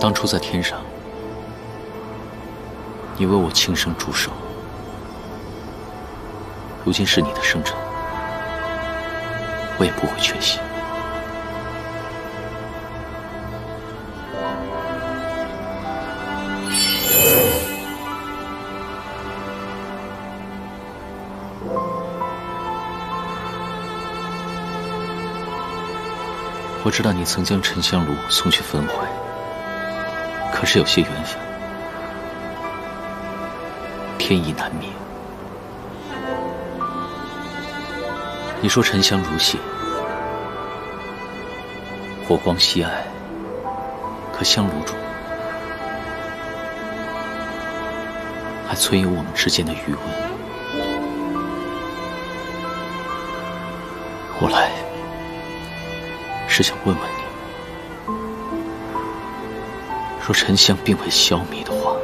当初在天上，你为我亲生驻守，如今是你的圣城，我也不会缺席。 我知道你曾将沉香炉送去焚毁，可是有些缘分，天意难灭。你说沉香如血，火光稀暗，可香炉中还存有我们之间的余温。我来。 只想问问你，若沉香并未消弭的话，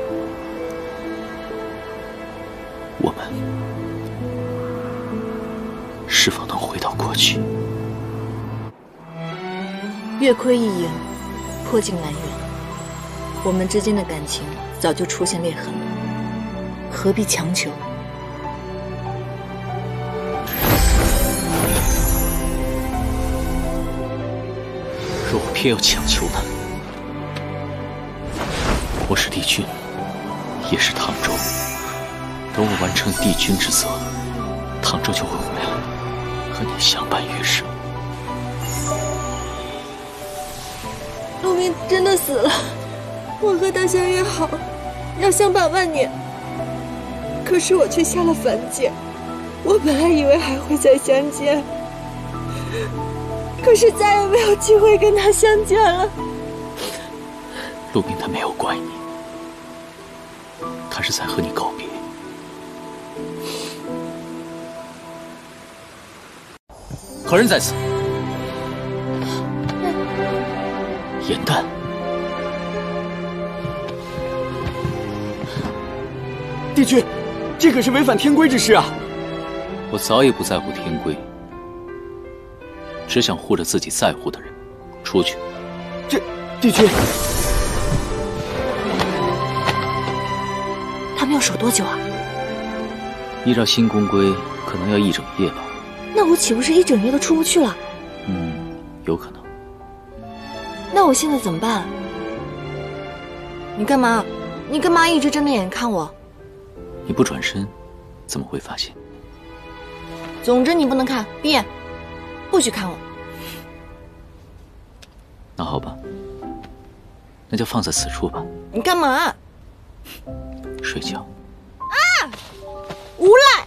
我们是否能回到过去？月亏一盈，破镜难圆。我们之间的感情早就出现裂痕了，何必强求？ 我偏要强求呢。我是帝君，也是唐周。等我完成帝君之责，唐周就会回来，和你相伴余生。陆明真的死了，我和大仙约好要相伴万年，可是我却下了凡界。我本来以为还会再相见。 可是再也没有机会跟他相见了。陆明他没有怪你，他是在和你告别。何人在此？颜淡。帝君，这可是违反天规之事啊！我早已不在乎天规。 只想护着自己在乎的人，出去。这，帝君，他们要守多久啊？依照新宫规，可能要一整夜吧。那我岂不是一整夜都出不去了？嗯，有可能。那我现在怎么办？你干嘛？你干嘛一直睁着眼看我？你不转身，怎么会发现？总之你不能看，闭眼。 不许看我。那好吧，那就放在此处吧。你干嘛？睡觉。啊！无赖！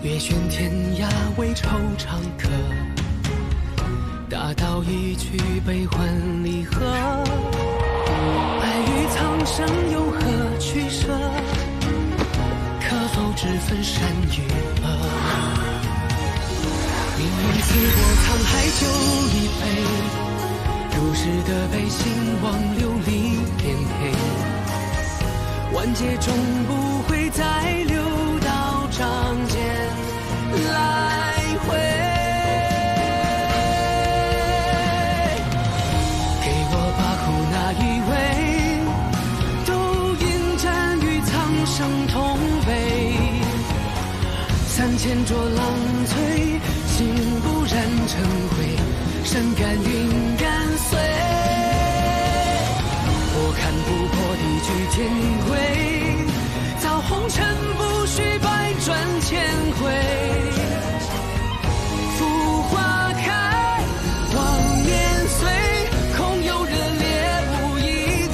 越悬天涯为惆怅客，大道一曲悲欢离合。爱与苍生有何取舍？可否只分善与恶？命运似过沧海就一杯，如是的悲心往流里颠沛，万劫终不悔。会再流到长街来回。给我把苦那一味，都因战与苍生同悲。三千浊浪摧，心不染尘灰，身甘云甘随。我看不破地聚天规。 红尘不须百转千回，浮花开，往年随，空有人猎物一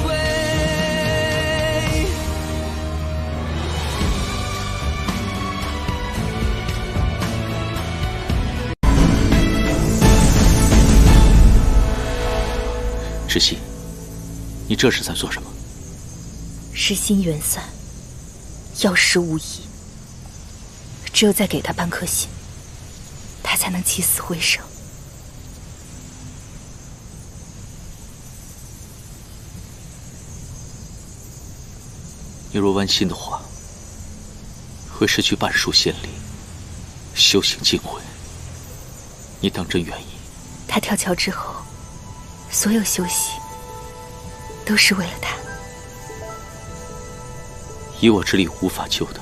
归。石溪，你这是在做什么？是心缘散。 药石无疑，只有再给他半颗心，他才能起死回生。你若剜心的话，会失去半数仙力，修行尽毁。你当真愿意？他跳桥之后，所有修习都是为了他。 以我之力无法救他，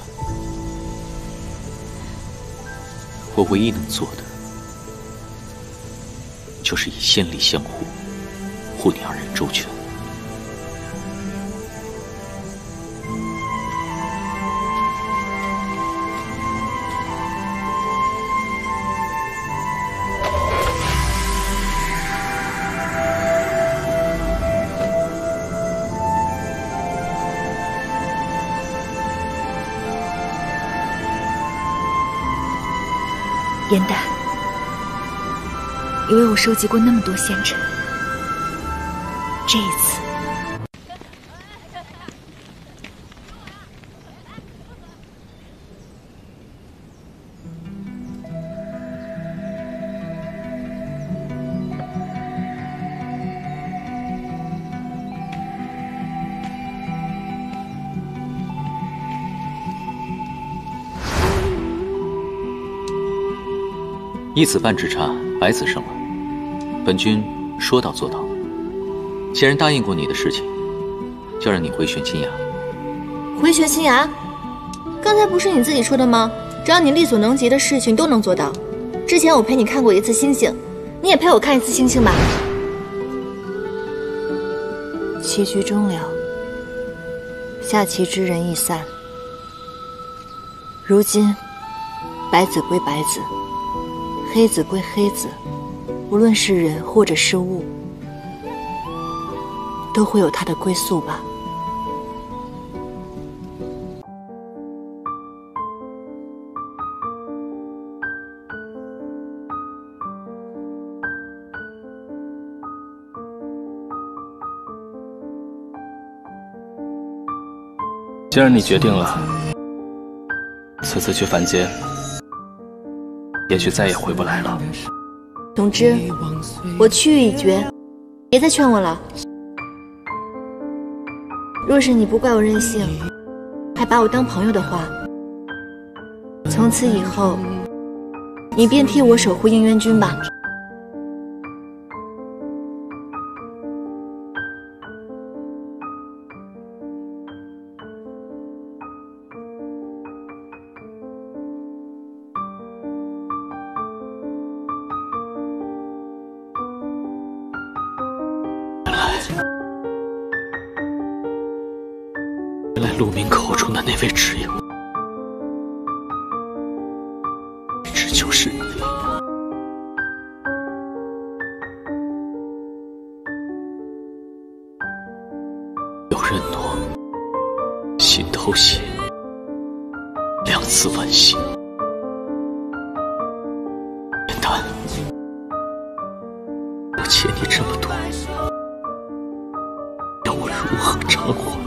我唯一能做的，就是以仙力相护，护你二人周全。颜淡，你为我收集过那么多仙尘，这一次，一子半之差，百子生了。本君说到做到。既然答应过你的事情，就让你回玄金崖。回玄金崖？刚才不是你自己说的吗？只要你力所能及的事情都能做到。之前我陪你看过一次星星，你也陪我看一次星星吧。棋局终了，下棋之人已散。如今，白子归白子。 黑子归黑子，无论是人或者是物，都会有它的归宿吧。既然你决定了，此次去凡间。 也许再也回不来了。总之，我去意已决，别再劝我了。若是你不怪我任性，还把我当朋友的话，从此以后，你便替我守护应渊君吧。陆明口中的那位挚友，这就是你。有人诺，心偷袭，两次惋惜。元旦，我欠你这么多，要我如何偿还？